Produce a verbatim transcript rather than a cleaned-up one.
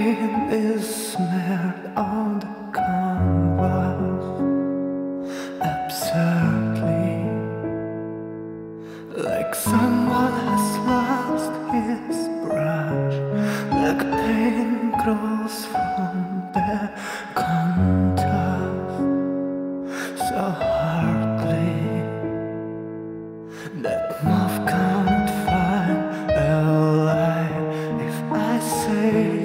name is smeared on the canvas absurdly, like someone has lost his brush, like pain grows from their contours so hardly that mouth can't find a lie if I say